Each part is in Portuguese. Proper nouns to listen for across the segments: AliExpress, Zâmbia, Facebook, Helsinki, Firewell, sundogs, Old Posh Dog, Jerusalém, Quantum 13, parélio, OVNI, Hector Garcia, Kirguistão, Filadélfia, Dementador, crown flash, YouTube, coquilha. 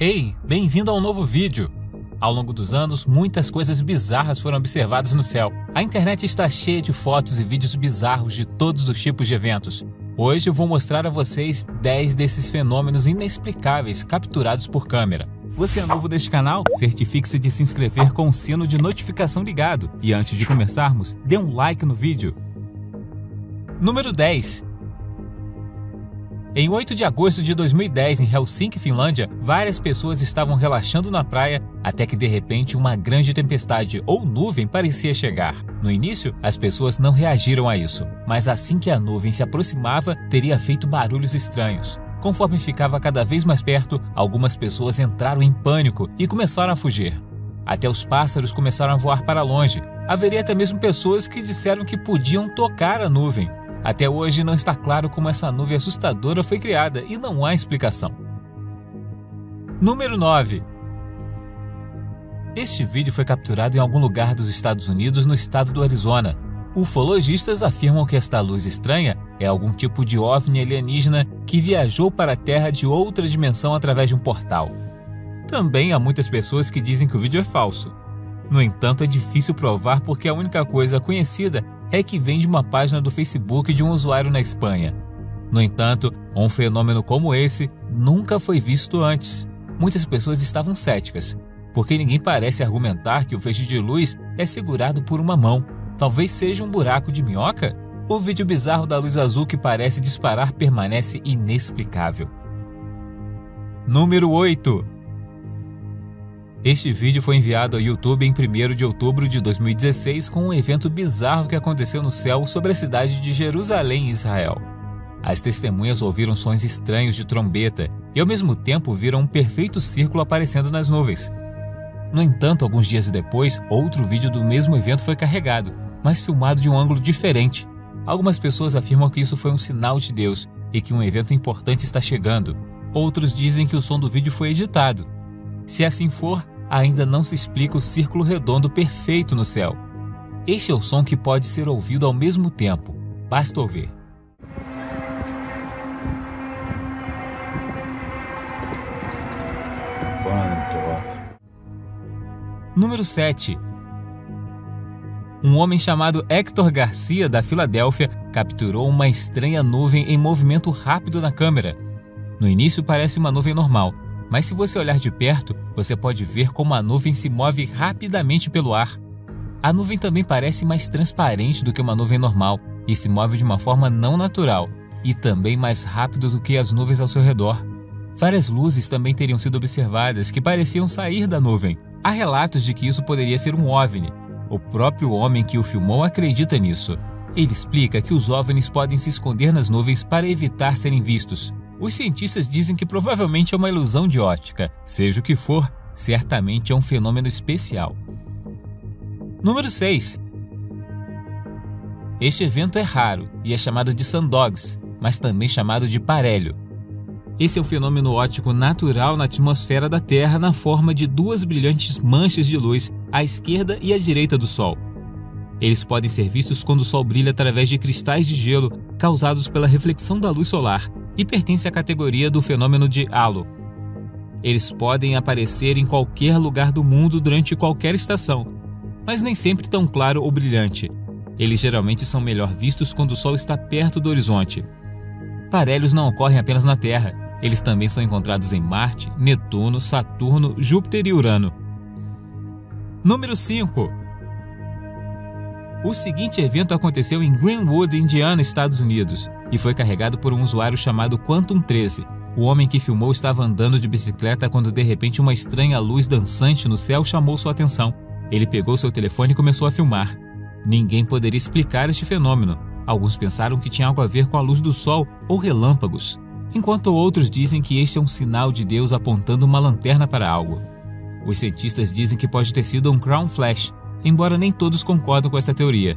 Ei, bem-vindo ao novo vídeo! Ao longo dos anos, muitas coisas bizarras foram observadas no céu. A internet está cheia de fotos e vídeos bizarros de todos os tipos de eventos. Hoje eu vou mostrar a vocês 10 desses fenômenos inexplicáveis capturados por câmera. Você é novo neste canal? Certifique-se de se inscrever com o sino de notificação ligado. E antes de começarmos, dê um like no vídeo. Número 10. Em 8 de agosto de 2010, em Helsinki, Finlândia, várias pessoas estavam relaxando na praia até que de repente uma grande tempestade ou nuvem parecia chegar. No início, as pessoas não reagiram a isso, mas assim que a nuvem se aproximava, teria feito barulhos estranhos. Conforme ficava cada vez mais perto, algumas pessoas entraram em pânico e começaram a fugir. Até os pássaros começaram a voar para longe. Haveria até mesmo pessoas que disseram que podiam tocar a nuvem. Até hoje não está claro como essa nuvem assustadora foi criada e não há explicação. Número 9. Este vídeo foi capturado em algum lugar dos Estados Unidos, no estado do Arizona. Ufologistas afirmam que esta luz estranha é algum tipo de OVNI alienígena que viajou para a Terra de outra dimensão através de um portal. Também há muitas pessoas que dizem que o vídeo é falso. No entanto, é difícil provar porque a única coisa conhecida é que vem de uma página do Facebook de um usuário na Espanha. No entanto, um fenômeno como esse nunca foi visto antes. Muitas pessoas estavam céticas, porque ninguém parece argumentar que o feixe de luz é segurado por uma mão. Talvez seja um buraco de minhoca? O vídeo bizarro da luz azul que parece disparar permanece inexplicável. Número 8. Este vídeo foi enviado ao YouTube em 1º de outubro de 2016 com um evento bizarro que aconteceu no céu sobre a cidade de Jerusalém, Israel. As testemunhas ouviram sons estranhos de trombeta e ao mesmo tempo viram um perfeito círculo aparecendo nas nuvens. No entanto, alguns dias depois, outro vídeo do mesmo evento foi carregado, mas filmado de um ângulo diferente. Algumas pessoas afirmam que isso foi um sinal de Deus e que um evento importante está chegando. Outros dizem que o som do vídeo foi editado. Se assim for, ainda não se explica o círculo redondo perfeito no céu. Este é o som que pode ser ouvido ao mesmo tempo. Basta ouvir. Número 7. Um homem chamado Hector Garcia, da Filadélfia, capturou uma estranha nuvem em movimento rápido na câmera. No início parece uma nuvem normal, mas se você olhar de perto, você pode ver como a nuvem se move rapidamente pelo ar. A nuvem também parece mais transparente do que uma nuvem normal e se move de uma forma não natural e também mais rápido do que as nuvens ao seu redor. Várias luzes também teriam sido observadas que pareciam sair da nuvem. Há relatos de que isso poderia ser um OVNI. O próprio homem que o filmou acredita nisso. Ele explica que os OVNIs podem se esconder nas nuvens para evitar serem vistos. Os cientistas dizem que provavelmente é uma ilusão de ótica. Seja o que for, certamente é um fenômeno especial. Número 6. Este evento é raro e é chamado de sundogs, mas também chamado de parélio. Esse é um fenômeno óptico natural na atmosfera da Terra na forma de duas brilhantes manchas de luz à esquerda e à direita do Sol. Eles podem ser vistos quando o Sol brilha através de cristais de gelo causados pela reflexão da luz solar e pertence à categoria do fenômeno de halo. Eles podem aparecer em qualquer lugar do mundo durante qualquer estação, mas nem sempre tão claro ou brilhante. Eles geralmente são melhor vistos quando o Sol está perto do horizonte. Parélios não ocorrem apenas na Terra, eles também são encontrados em Marte, Netuno, Saturno, Júpiter e Urano. Número 5. O seguinte evento aconteceu em Greenwood, Indiana, Estados Unidos, e foi carregado por um usuário chamado Quantum 13. O homem que filmou estava andando de bicicleta quando de repente uma estranha luz dançante no céu chamou sua atenção. Ele pegou seu telefone e começou a filmar. Ninguém poderia explicar este fenômeno. Alguns pensaram que tinha algo a ver com a luz do sol ou relâmpagos, enquanto outros dizem que este é um sinal de Deus apontando uma lanterna para algo. Os cientistas dizem que pode ter sido um crown flash, embora nem todos concordam com esta teoria.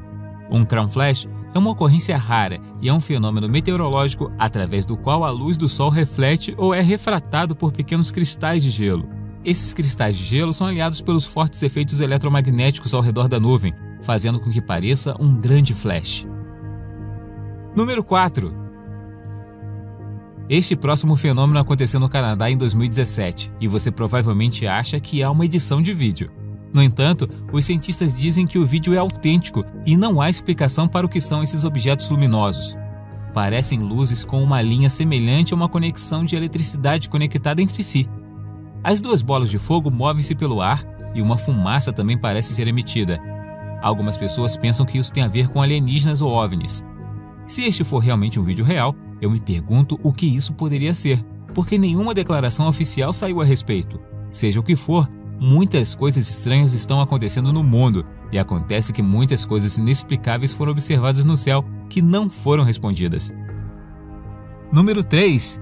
Um crown flash é uma ocorrência rara e é um fenômeno meteorológico através do qual a luz do Sol reflete ou é refratado por pequenos cristais de gelo. Esses cristais de gelo são aliados pelos fortes efeitos eletromagnéticos ao redor da nuvem, fazendo com que pareça um grande flash. Número 4. Este próximo fenômeno aconteceu no Canadá em 2017 e você provavelmente acha que é uma edição de vídeo. No entanto, os cientistas dizem que o vídeo é autêntico e não há explicação para o que são esses objetos luminosos. Parecem luzes com uma linha semelhante a uma conexão de eletricidade conectada entre si. As duas bolas de fogo movem-se pelo ar e uma fumaça também parece ser emitida. Algumas pessoas pensam que isso tem a ver com alienígenas ou OVNIs. Se este for realmente um vídeo real, eu me pergunto o que isso poderia ser, porque nenhuma declaração oficial saiu a respeito. Seja o que for, muitas coisas estranhas estão acontecendo no mundo e acontece que muitas coisas inexplicáveis foram observadas no céu que não foram respondidas. Número 3.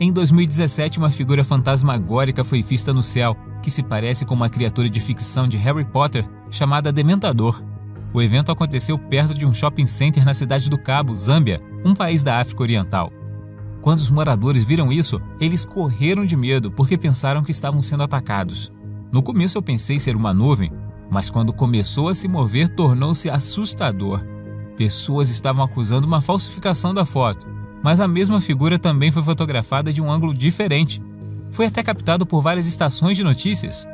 Em 2017, uma figura fantasmagórica foi vista no céu, que se parece com uma criatura de ficção de Harry Potter chamada Dementador. O evento aconteceu perto de um shopping center na cidade do Cabo, Zâmbia, um país da África Oriental. Quando os moradores viram isso, eles correram de medo porque pensaram que estavam sendo atacados. No começo eu pensei ser uma nuvem, mas quando começou a se mover tornou-se assustador. Pessoas estavam acusando uma falsificação da foto. Mas a mesma figura também foi fotografada de um ângulo diferente. Foi até captado por várias estações de notícias.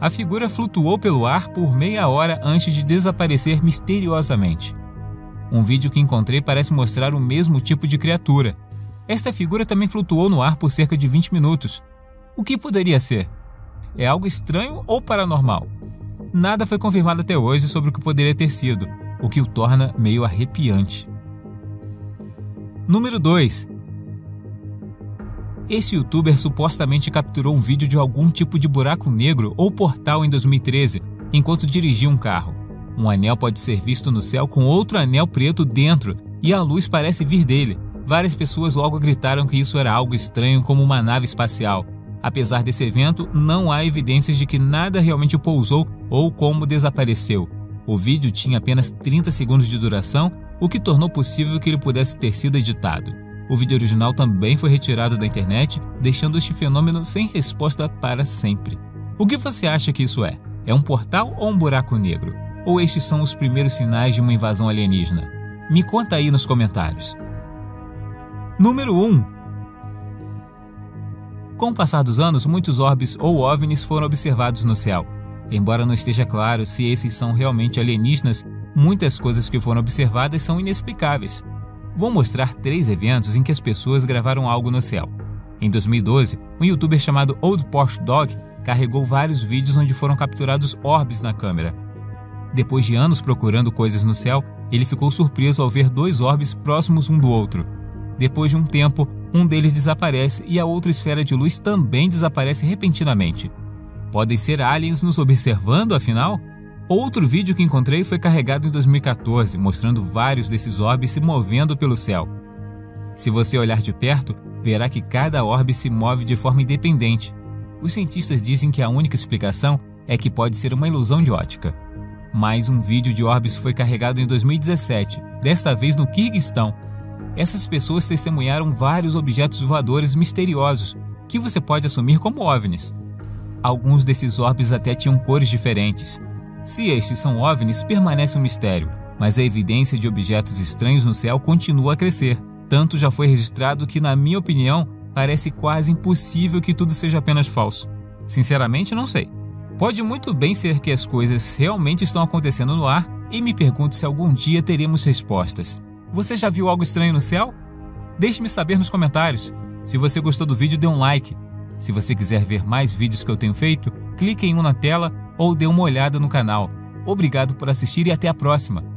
A figura flutuou pelo ar por meia hora antes de desaparecer misteriosamente. Um vídeo que encontrei parece mostrar o mesmo tipo de criatura. Esta figura também flutuou no ar por cerca de 20 minutos. O que poderia ser? É algo estranho ou paranormal? Nada foi confirmado até hoje sobre o que poderia ter sido, o que o torna meio arrepiante. Número 2. Esse youtuber supostamente capturou um vídeo de algum tipo de buraco negro ou portal em 2013, enquanto dirigia um carro. Um anel pode ser visto no céu com outro anel preto dentro e a luz parece vir dele. Várias pessoas logo gritaram que isso era algo estranho como uma nave espacial. Apesar desse evento, não há evidências de que nada realmente pousou ou como desapareceu. O vídeo tinha apenas 30 segundos de duração, o que tornou possível que ele pudesse ter sido editado. O vídeo original também foi retirado da internet, deixando este fenômeno sem resposta para sempre. O que você acha que isso é? É um portal ou um buraco negro? Ou estes são os primeiros sinais de uma invasão alienígena? Me conta aí nos comentários. Número 1. Com o passar dos anos, muitos orbes ou OVNIs foram observados no céu. Embora não esteja claro se esses são realmente alienígenas, muitas coisas que foram observadas são inexplicáveis. Vou mostrar 3 eventos em que as pessoas gravaram algo no céu. Em 2012, um youtuber chamado Old Posh Dog carregou vários vídeos onde foram capturados orbes na câmera. Depois de anos procurando coisas no céu, ele ficou surpreso ao ver 2 orbes próximos um do outro. Depois de um tempo, um deles desaparece e a outra esfera de luz também desaparece repentinamente. Podem ser aliens nos observando, afinal? Outro vídeo que encontrei foi carregado em 2014, mostrando vários desses orbes se movendo pelo céu. Se você olhar de perto, verá que cada orbe se move de forma independente. Os cientistas dizem que a única explicação é que pode ser uma ilusão de ótica. Mais um vídeo de orbes foi carregado em 2017, desta vez no Kirguistão. Essas pessoas testemunharam vários objetos voadores misteriosos, que você pode assumir como OVNIs. Alguns desses orbes até tinham cores diferentes. Se estes são OVNIs, permanece um mistério, mas a evidência de objetos estranhos no céu continua a crescer. Tanto já foi registrado que, na minha opinião, parece quase impossível que tudo seja apenas falso. Sinceramente, não sei. Pode muito bem ser que as coisas realmente estão acontecendo no ar e me pergunto se algum dia teremos respostas. Você já viu algo estranho no céu? Deixe-me saber nos comentários. Se você gostou do vídeo, dê um like. Se você quiser ver mais vídeos que eu tenho feito, clique em um na tela ou dê uma olhada no canal. Obrigado por assistir e até a próxima!